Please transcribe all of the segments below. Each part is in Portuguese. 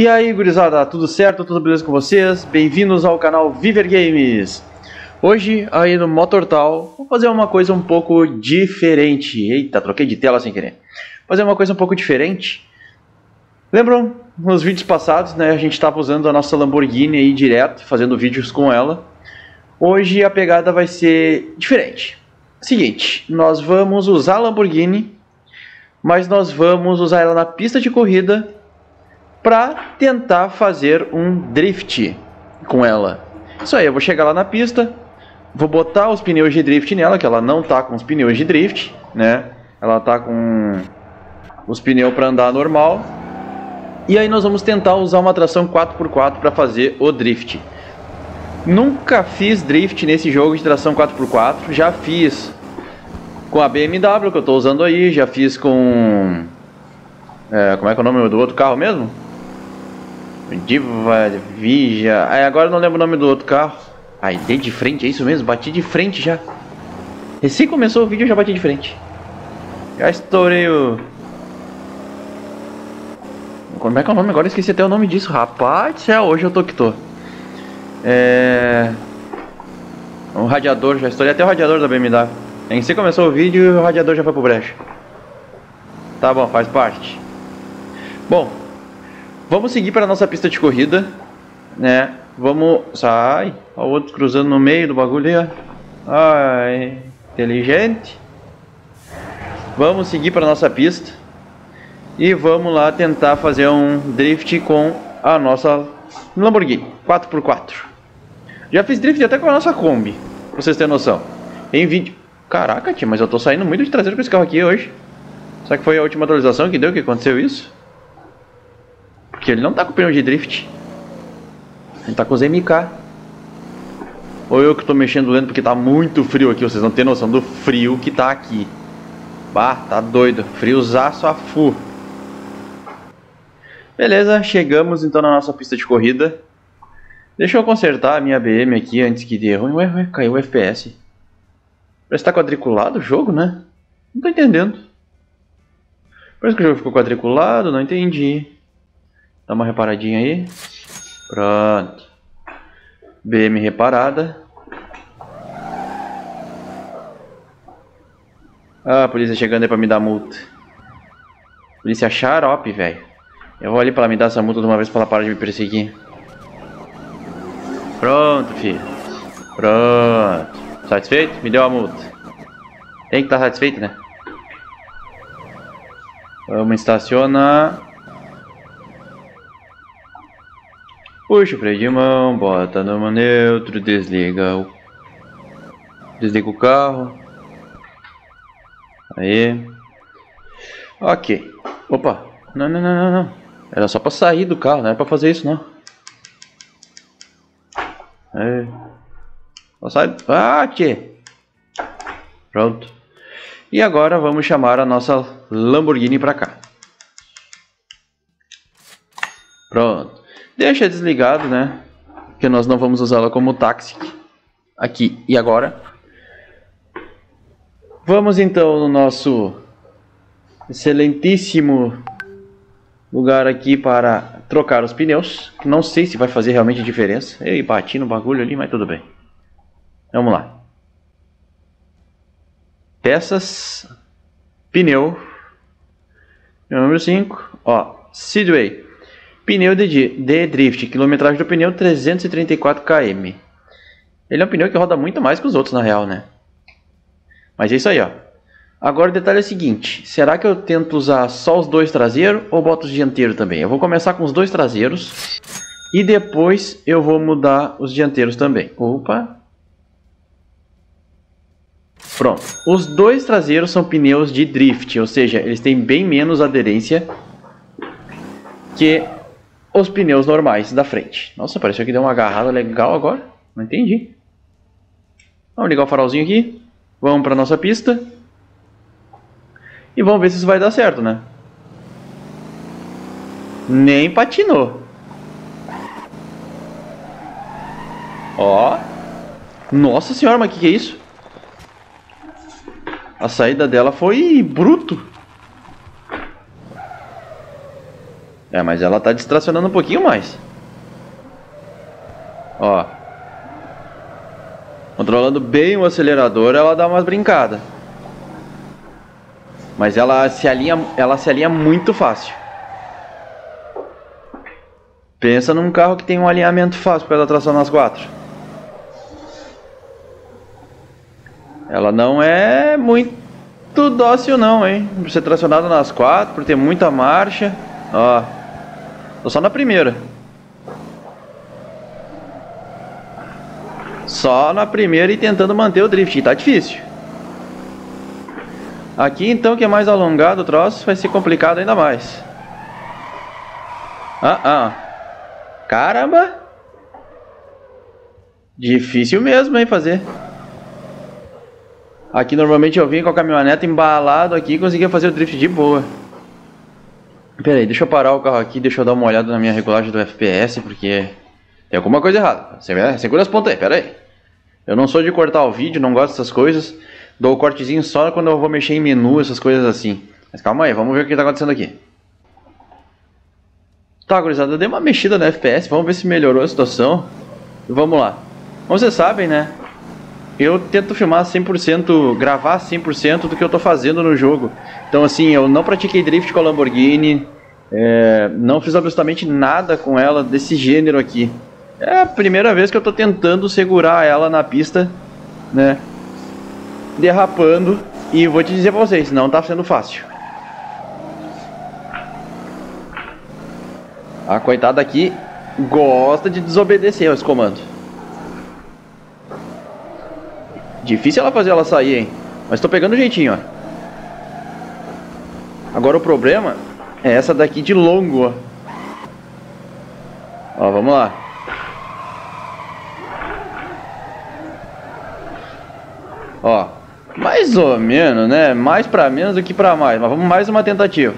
E aí, gurizada, tudo certo? Tudo beleza com vocês? Bem-vindos ao canal Viver Games! Hoje, aí no Motor Town, vou fazer uma coisa um pouco diferente. Eita, troquei de tela sem querer. Vou fazer uma coisa um pouco diferente. Lembram? Nos vídeos passados, né, a gente estava usando a nossa Lamborghini aí direto, fazendo vídeos com ela. Hoje a pegada vai ser diferente. Seguinte, nós vamos usar a Lamborghini, mas nós vamos usar ela na pista de corrida para tentar fazer um drift com ela. Isso aí, eu vou chegar lá na pista, vou botar os pneus de drift nela, que ela não tá com os pneus de drift, né? Ela tá com os pneus para andar normal. E aí nós vamos tentar usar uma tração 4x4 para fazer o drift. Nunca fiz drift nesse jogo de tração 4x4, já fiz com a BMW que eu tô usando aí, já fiz com... como é que é o nome do outro carro mesmo? Divija... agora eu não lembro o nome do outro carro. Ai, dei de frente, é isso mesmo? Bati de frente já. E se começou o vídeo eu já bati de frente. Já estourei o... Como é que é o nome? Agora eu esqueci até o nome disso. Rapaz do céu, hoje eu tô que tô. O radiador, já estourei até o radiador da BMW. Em si começou o vídeo e o radiador já foi pro brecha. Tá bom, faz parte. Bom, vamos seguir para nossa pista de corrida, né? Vamos... Sai! Olha o outro cruzando no meio do bagulho aí, ó. Ai, inteligente. Vamos seguir para nossa pista. E vamos lá tentar fazer um drift com a nossa Lamborghini 4x4. Já fiz drift até com a nossa Kombi, pra vocês terem noção. Em vídeo... Caraca, tia, mas eu tô saindo muito de traseiro com esse carro aqui hoje. Será que foi a última atualização que deu que aconteceu isso? Porque ele não tá com pneu de drift. Ele tá com os MK. Ou eu que tô mexendo lento porque tá muito frio aqui. Vocês não têm noção do frio que tá aqui. Bah, tá doido. Friozaço a fu. Beleza, chegamos então na nossa pista de corrida. Deixa eu consertar a minha BM aqui antes que dê ruim. Ué, caiu o FPS. Parece que tá quadriculado o jogo, né? Não tô entendendo. Parece que o jogo ficou quadriculado, não entendi. Dá uma reparadinha aí. Pronto. BM reparada. Ah, a polícia chegando aí pra me dar multa. Polícia xarope, velho. Eu vou ali pra ela me dar essa multa de uma vez pra ela parar de me perseguir. Pronto, filho. Pronto. Satisfeito? Me deu a multa. Tem que estar satisfeito, né? Vamos estacionar. Puxa o freio de mão, bota no neutro, desliga o carro. Aí. Ok. Opa. Não, não, não, não. Era só pra sair do carro, não era pra fazer isso, não. É. Só sai... Ah, tchê. Pronto. E agora vamos chamar a nossa Lamborghini pra cá. Pronto. Deixa desligado, né? Porque nós não vamos usá-la como táxi. Aqui e agora. Vamos então no nosso excelentíssimo... lugar aqui para trocar os pneus. Não sei se vai fazer realmente diferença. Eu bati no bagulho ali, mas tudo bem. Vamos lá. Peças. Pneu. Pneu número 5. Ó, Sidway. Pneu de drift. Quilometragem do pneu 334 km. Ele é um pneu que roda muito mais que os outros na real, né? Mas é isso aí, ó. Agora o detalhe é o seguinte, será que eu tento usar só os dois traseiros ou boto os dianteiros também? Eu vou começar com os dois traseiros e depois eu vou mudar os dianteiros também. Opa! Pronto. Os dois traseiros são pneus de drift, ou seja, eles têm bem menos aderência que os pneus normais da frente. Nossa, pareceu que deu uma agarrada legal agora. Não entendi. Vamos ligar o farolzinho aqui. Vamos para nossa pista. E vamos ver se isso vai dar certo, né? Nem patinou. Ó. Nossa senhora, mas que é isso? A saída dela foi bruto. É, mas ela tá distracionando um pouquinho mais. Ó. Controlando bem o acelerador, ela dá umas brincadas. Mas ela se alinha muito fácil. Pensa num carro que tem um alinhamento fácil para ela tracionar as quatro. Ela não é muito dócil não, hein? Por ser tracionada nas quatro, por ter muita marcha. Ó, tô só na primeira. Só na primeira e tentando manter o drift, tá difícil. Aqui então que é mais alongado o troço, vai ser complicado ainda mais. Caramba! Difícil mesmo, hein, fazer. Aqui normalmente eu vim com a caminhoneta embalado aqui e conseguia fazer o drift de boa. Pera aí, deixa eu parar o carro aqui, deixa eu dar uma olhada na minha regulagem do FPS, porque tem alguma coisa errada. Segura as pontas aí, pera aí. Eu não sou de cortar o vídeo, não gosto dessas coisas. Dou o cortezinho só quando eu vou mexer em menu, essas coisas assim. Mas calma aí, vamos ver o que tá acontecendo aqui. Tá, gurizada, eu dei uma mexida no FPS, vamos ver se melhorou a situação. E vamos lá. Como vocês sabem, né? Eu tento filmar 100%, gravar 100% do que eu tô fazendo no jogo. Então assim, eu não pratiquei drift com a Lamborghini, não fiz absolutamente nada com ela desse gênero aqui. É a primeira vez que eu tô tentando segurar ela na pista, né, derrapando, e vou te dizer pra vocês, não tá sendo fácil. A coitada aqui gosta de desobedecer aos comandos. Difícil ela fazer ela sair, hein? Mas tô pegando o jeitinho, ó. Agora o problema é essa daqui de longo, ó. Ó, vamos lá. Ó, mais ou menos, né? Mais pra menos do que pra mais. Mas vamos mais uma tentativa.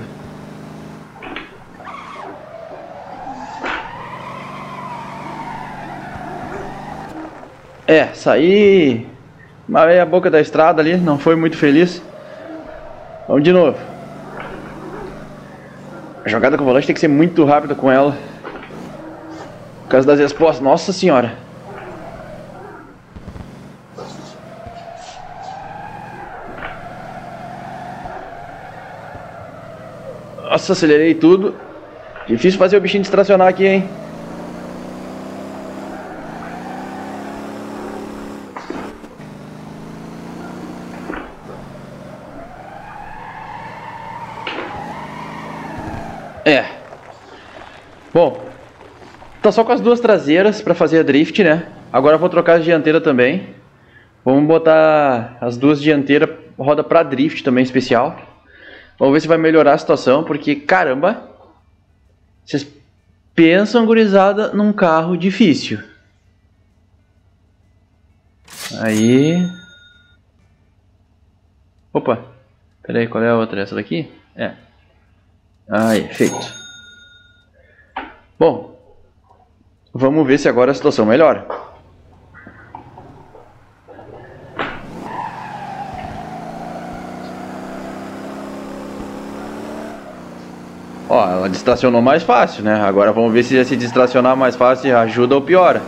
É, sair... Marei a boca da estrada ali, não foi muito feliz. Vamos de novo. A jogada com o volante tem que ser muito rápida com ela, por causa das respostas, nossa senhora. Nossa, acelerei tudo. Difícil fazer o bichinho distracionar aqui, hein. É. Bom, tá só com as duas traseiras pra fazer a drift, né? Agora eu vou trocar a dianteira também. Vamos botar as duas dianteiras, roda pra drift também especial. Vamos ver se vai melhorar a situação, porque caramba, vocês pensam, gurizada, num carro difícil. Aí. Opa, peraí, qual é a outra? Essa daqui? É. Aí, feito. Bom, vamos ver se agora a situação melhora. Ó, ela distracionou mais fácil, né? Agora vamos ver se distracionar mais fácil ajuda ou piora.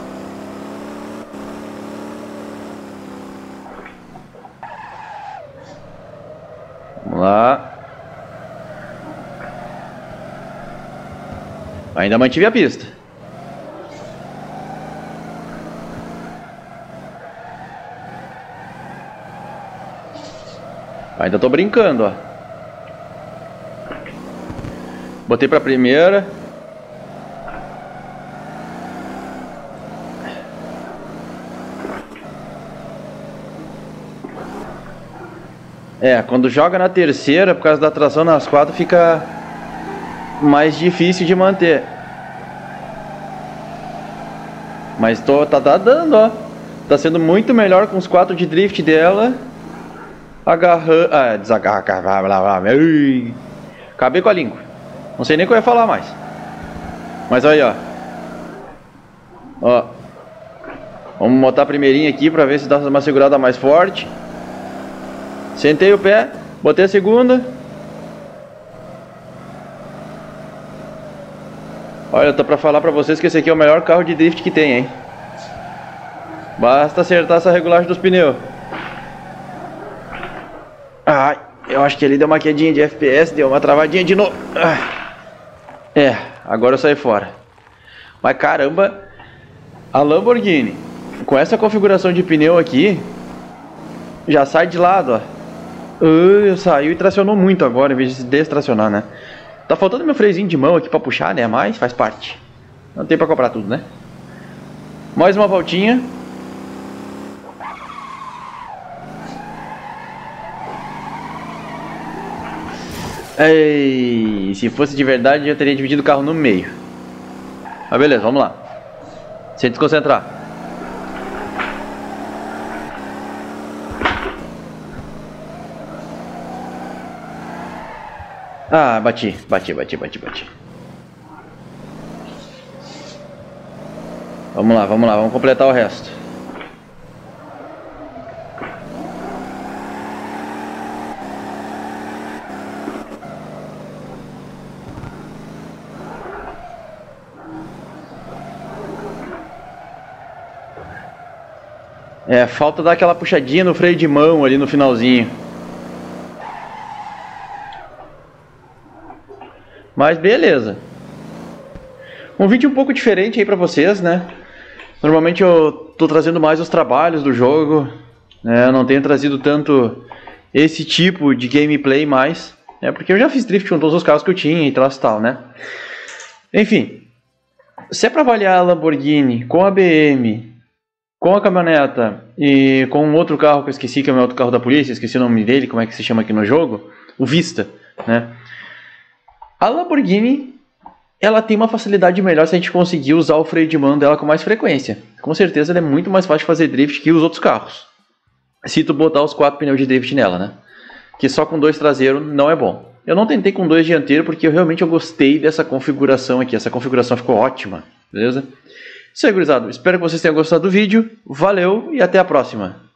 Vamos lá. Ainda mantive a pista. Ainda tô brincando, ó. Botei pra primeira. É, quando joga na terceira, por causa da tração nas quatro, fica mais difícil de manter. Mas tá dando, ó. Tá sendo muito melhor com os 4 de drift dela. Agarrando... Ah, desagarra... Acabei com a língua. Não sei nem o que eu ia falar mais. Mas aí, ó. Ó. Vamos botar a primeirinha aqui pra ver se dá uma segurada mais forte. Sentei o pé. Botei a segunda. Olha, tô pra falar pra vocês que esse aqui é o melhor carro de drift que tem, hein? Basta acertar essa regulagem dos pneus. Ai, eu acho que ele deu uma quedinha de FPS, deu uma travadinha de novo. É, agora eu saí fora. Mas caramba, a Lamborghini, com essa configuração de pneu aqui, já sai de lado, ó. Saiu e tracionou muito agora, em vez de se destracionar, né? Tá faltando meu freiozinho de mão aqui pra puxar, né? Mas faz parte. Não tem pra comprar tudo, né? Mais uma voltinha. Ei, se fosse de verdade eu teria dividido o carro no meio. Mas beleza, vamos lá. Sem desconcentrar. Ah, bati. Vamos lá, vamos completar o resto. É, falta dar aquela puxadinha no freio de mão ali no finalzinho. Mas beleza. Um vídeo um pouco diferente aí pra vocês, né? Normalmente eu tô trazendo mais os trabalhos do jogo, né? Eu não tenho trazido tanto esse tipo de gameplay mais, né? Porque eu já fiz drift com todos os carros que eu tinha e tal, né? Enfim, se é pra avaliar a Lamborghini com a BM, com a caminhoneta e com um outro carro que eu esqueci, que é o meu outro carro da polícia, esqueci o nome dele, como é que se chama aqui no jogo, o Vista, né? A Lamborghini, ela tem uma facilidade melhor se a gente conseguir usar o freio de mão dela com mais frequência. Com certeza ela é muito mais fácil de fazer drift que os outros carros, se tu botar os 4 pneus de drift nela, né? Que só com 2 traseiros não é bom. Eu não tentei com 2 dianteiros porque eu realmente gostei dessa configuração aqui, essa configuração ficou ótima, beleza? Isso aí, gurizada. Espero que vocês tenham gostado do vídeo. Valeu e até a próxima.